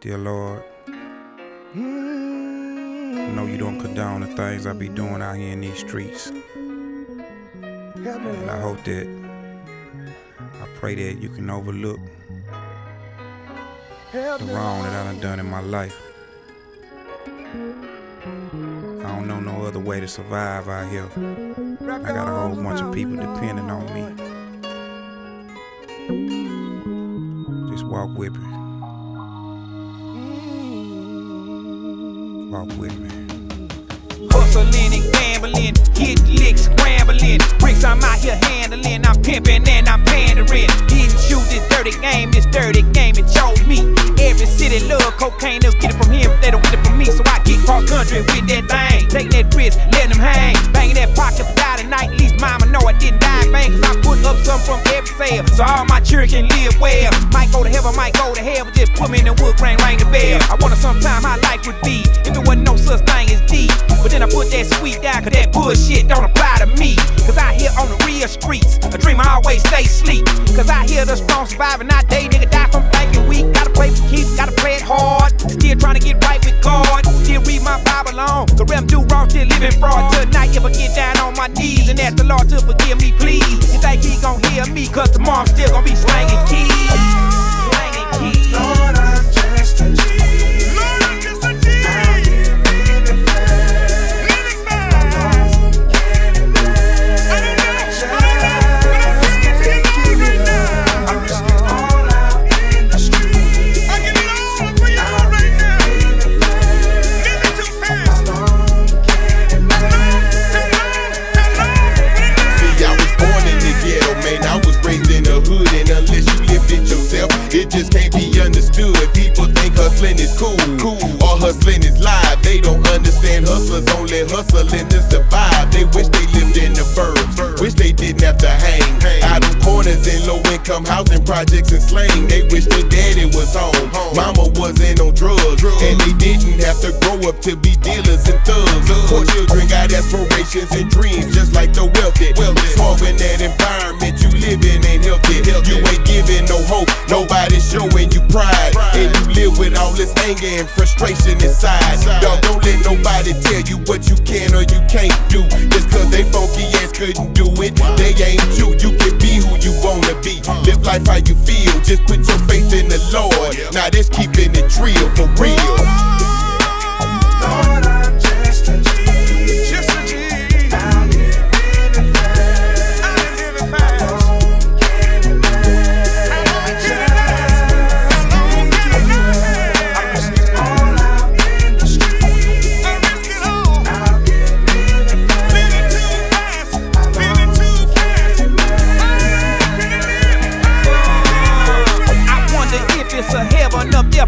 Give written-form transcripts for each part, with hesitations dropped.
Dear Lord, I know you don't condone the things I be doing out here in these streets. And I hope that, I pray that you can overlook the wrong that I done in my life. I don't know no other way to survive out here. I got a whole bunch of people depending on me. Just walk with me. Walk with me. Hustling and gambling, get licks, scrambling. Bricks I'm out here handling, I'm pimping and I'm pandering. Didn't shoot this dirty game, it chose me. Every city love cocaine, they'll get it from him, they don't get it from me. So I get cross country with that thing, take that risk, let them hang. Bang that pocket, die tonight, at least mama know I didn't die bang. Cause I put up something from every sale, so all my children can live well. Might go to heaven, might go to hell, but just put me in the wood grain, ring the bell. I wonder sometime how life would be if there wasn't no such thing as D. But then I put that sweet down, cause that bullshit don't apply to me. Cause I here on the real streets, a dream I always stay sleep. Cause I hear the strong surviving, I day nigga die from thinking weak. Gotta play with kids, gotta play it hard. Still trying to get right with God. Still read my Bible on. The realm do wrong, still living fraud. Tonight if I get down on my knees and ask the Lord to forgive me, please. You think he gon' hear me? Cause tomorrow I'm still gon' be slanging keys. Slanging keys. Lord, I'm just a G. Just can't be understood. People think hustling is cool, or hustling is live. They don't understand hustlers only hustling to survive. They wish they lived in the burbs, wish they didn't have to hang out of corners in low-income housing projects and slang. They wish their daddy was home, mama wasn't on drugs, and they didn't have to grow up to be dealers and thugs. Poor children got aspirations and dreams just like the wealthy. Small in that environment you live in ain't healthy. You ain't giving no hope, nobody's showing you pride, and you live with all this anger and frustration inside. Dog, don't let nobody tell you what you can or you can't do. Just cause they funky ass couldn't do it, they ain't you. You can be who you wanna be, live life how you feel. Just put your faith in the Lord. Now this keeping it real for real. Lord, I'm just a G.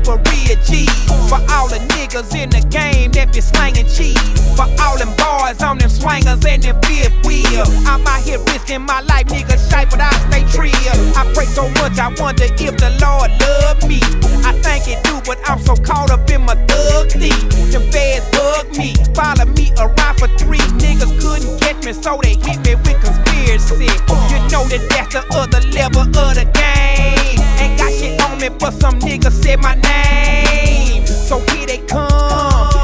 For real G's, for all the niggas in the game that be slanging cheese, for all them boys on them swingers and them fifth wheel. I'm out here risking my life, nigga, shape, but I stay trill. I pray so much, I wonder if the Lord love me. I think it do, but I'm so caught up in my thug thief. Them feds bug me, follow me around for 3. Niggas couldn't catch me, so they hit me with conspiracy. You know that that's the other level of the game. Ain't got shit on me, but some niggas said my name. So here they come,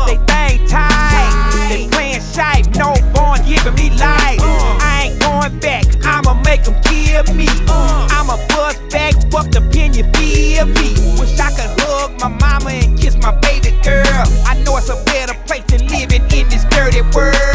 they thang tight, they playing shite, no born giving me life. I ain't going back, I'ma make them kill me. I'ma buzz back up the pin, you feel me? Wish I could hug my mama and kiss my baby girl. I know it's a better place than living in this dirty world.